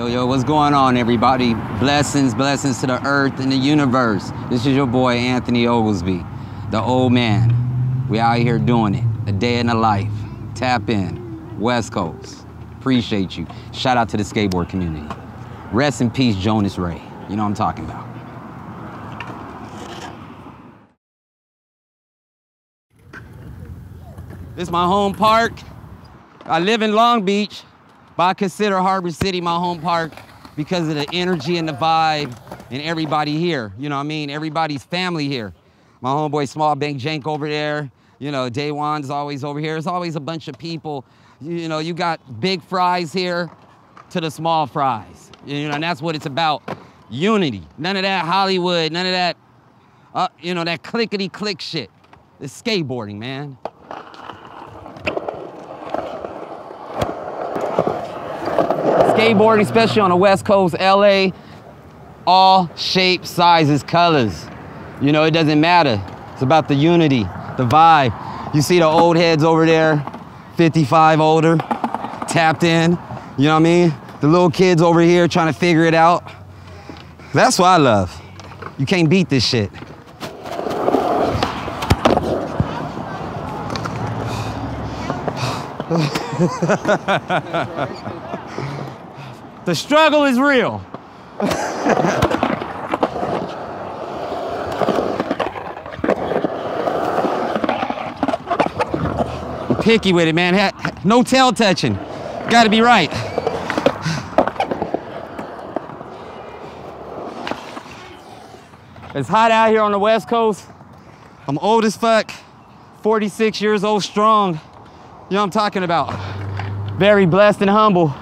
Yo, yo, what's going on, everybody? Blessings, blessings to the earth and the universe. This is your boy, Anthony Oglesby, the old man. We out here doing it, a day in the life. Tap in, West Coast. Appreciate you. Shout out to the skateboard community. Rest in peace, Jonas Ray. You know what I'm talking about. This is my home park. I live in Long Beach, but I consider Harbor City my home park because of the energy and the vibe and everybody here. You know what I mean? Everybody's family here. My homeboy Small Bank Jank over there. You know, Day One's always over here. There's always a bunch of people. You know, you got big fries here to the small fries. You know, and that's what it's about. Unity. None of that Hollywood, none of that, you know, that clickety-click shit. It's skateboarding, man. Skateboarding, especially on the West Coast, LA, all shapes, sizes, colors. You know, it doesn't matter. It's about the unity, the vibe. You see the old heads over there, 55 older, tapped in, you know what I mean? The little kids over here trying to figure it out. That's what I love. You can't beat this shit. The struggle is real. I'm picky with it, man. No tail touching. Gotta be right. It's hot out here on the West Coast. I'm old as fuck. 46 years old strong. You know what I'm talking about. Very blessed and humble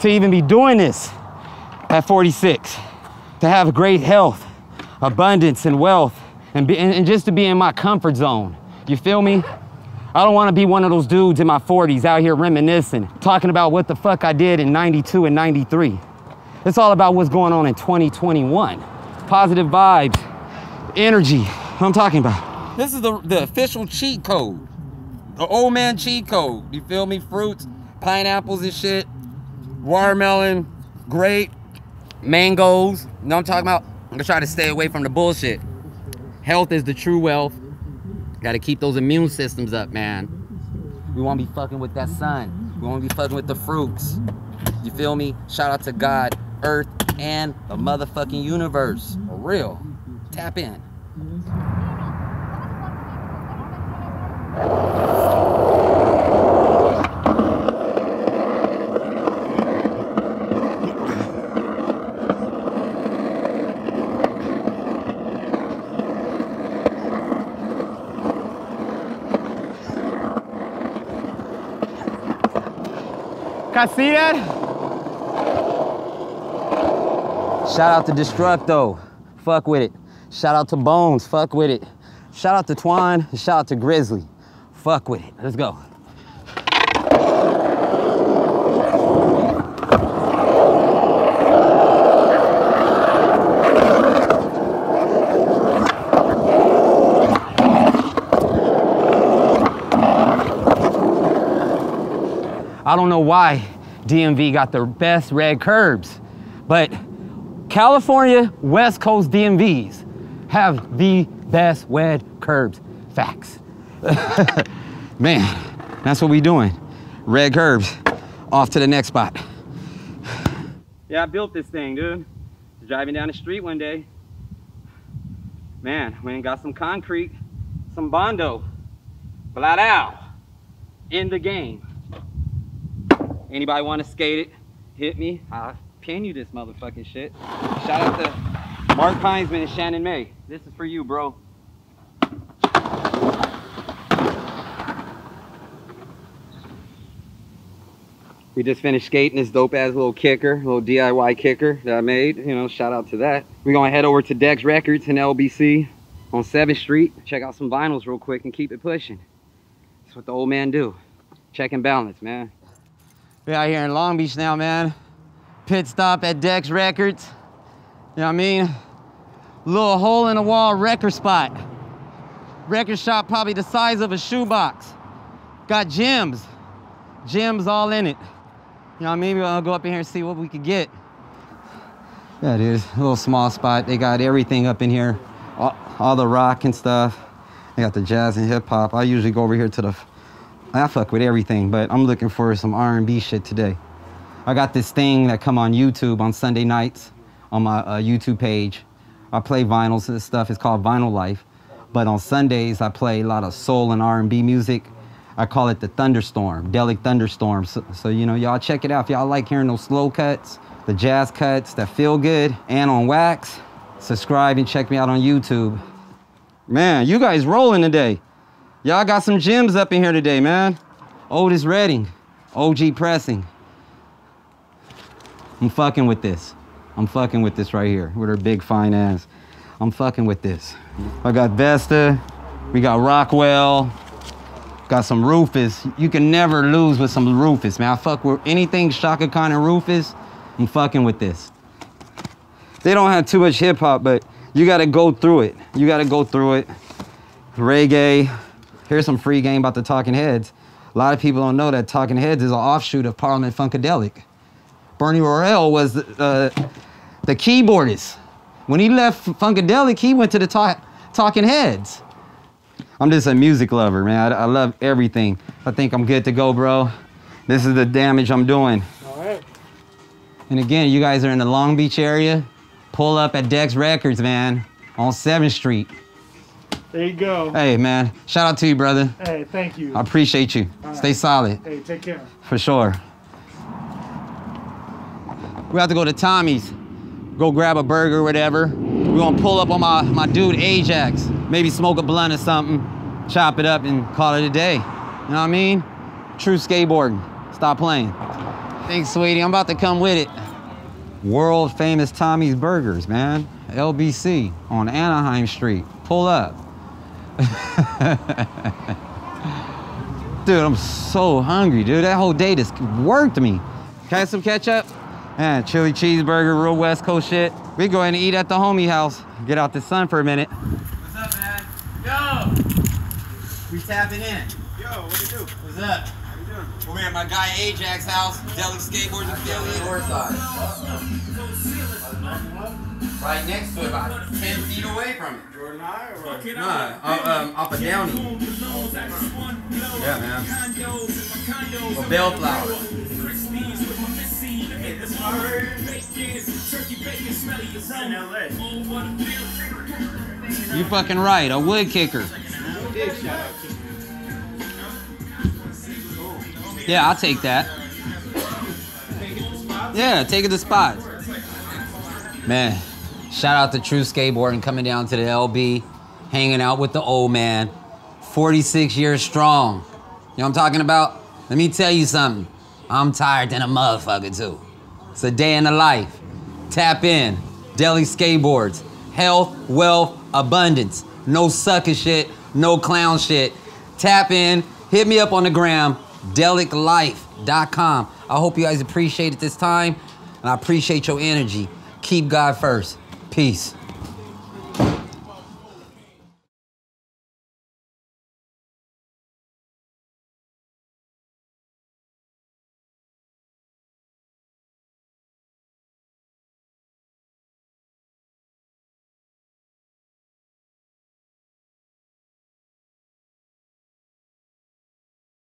to even be doing this at 46, to have great health, abundance, and wealth, and just to be in my comfort zone. You feel me? I don't want to be one of those dudes in my 40s out here reminiscing, talking about what the fuck I did in 92 and 93. It's all about what's going on in 2021. Positive vibes, energy, what I'm talking about. This is the official cheat code, the old man cheat code. You feel me? Fruits, pineapples and shit. Watermelon, grape, mangoes. You know what I'm talking about? I'm gonna try to stay away from the bullshit. Health is the true wealth. Gotta keep those immune systems up, man. We won't be fucking with that sun. We won't be fucking with the fruits. You feel me? Shout out to God, Earth, and the motherfucking universe. For real. Tap in. I see that? Shout out to Destructo, fuck with it. Shout out to Bones, fuck with it. Shout out to Twine, and shout out to Grizzly, fuck with it. Let's go. I don't know why DMV got the best red curbs, but California West Coast DMVs have the best red curbs. Facts. Man, that's what we doing. Red curbs. Off to the next spot. Yeah, I built this thing, dude. Driving down the street one day. Man, went and got some concrete, some Bondo, flat out, in the game. Anybody want to skate it? Hit me. I'll pin you this motherfucking shit. Shout out to Mark Pinesman and Shannon May. This is for you, bro. We just finished skating this dope-ass little kicker, little DIY kicker that I made. You know, shout out to that. We're going to head over to Dex Records in LBC on 7th Street. Check out some vinyls real quick and keep it pushing. That's what the old man do. Check and balance, man. We're out here in Long Beach now, man. Pit stop at Dex Records. You know what I mean? Little hole in the wall record spot. Record shop probably the size of a shoebox. Got gyms all in it. You know, maybe I'll go up in here and see what we could get. Yeah, dude, a little small spot. They got everything up in here, all the rock and stuff. They got the jazz and hip hop. I usually go over here to the, I fuck with everything, but I'm looking for some R&B shit today. I got this thing that come on YouTube on Sunday nights on my YouTube page. I play vinyls and stuff. It's called Vinyl Life. But on Sundays, I play a lot of soul and R&B music. I call it the Thunderstorm, Delic Thunderstorm. So you know, y'all check it out. If y'all like hearing those slow cuts, the jazz cuts that feel good and on wax, subscribe and check me out on YouTube. Man, you guys rolling today. Y'all got some gems up in here today, man. Otis Redding, OG Pressing. I'm fucking with this. I'm fucking with this right here with her big fine ass. I'm fucking with this. I got Vesta, we got Rockwell, got some Rufus. You can never lose with some Rufus, man. I fuck with anything Shaka Khan and Rufus. I'm fucking with this. They don't have too much hip hop, but you gotta go through it. You gotta go through it. Reggae. Here's some free game about the Talking Heads. A lot of people don't know that Talking Heads is an offshoot of Parliament-Funkadelic. Bernie Worrell was the keyboardist. When he left Funkadelic, he went to the Talking Heads. I'm just a music lover, man. I love everything. I think I'm good to go, bro. This is the damage I'm doing. All right. And again, you guys are in the Long Beach area. Pull up at Dex Records, man, on 7th Street. There you go. Hey, man, shout out to you, brother. Hey, thank you. I appreciate you. All Stay right. solid. Hey, take care. For sure. We have to go to Tommy's. Go grab a burger or whatever. We're gonna pull up on my dude Ajax, maybe smoke a blunt or something, chop it up and call it a day. You know what I mean? True skateboarding, stop playing. Thanks, sweetie, I'm about to come with it. World famous Tommy's Burgers, man. LBC on Anaheim Street, pull up. Dude, I'm so hungry, dude. That whole day just worked me. Can I have some ketchup? Man, chili cheeseburger, real West Coast shit. We go ahead and eat at the homie house. Get out the sun for a minute. What's up, man? Yo! We tapping in. Yo, what you do? What's up? How you doing? We're at my guy Ajax house, Delic Skateboards affiliate. Northside. Right next to it, about 10 feet away from it. Jordan High or what? Up a Downey. Yeah, man. A bellflower. It's my turkey. You fucking right, a wood kicker. Yeah, I'll take that. Yeah, take it to spot. Man, shout out to True Skateboarding coming down to the LB, hanging out with the old man. 46 years strong. You know what I'm talking about? Let me tell you something. I'm tired than a motherfucker too. It's a day in the life. Tap in, Delic Skateboards. Health, wealth, abundance. No sucker shit, no clown shit. Tap in, hit me up on the gram, DelicLife.com. I hope you guys appreciate it this time, and I appreciate your energy. Keep God first. Peace.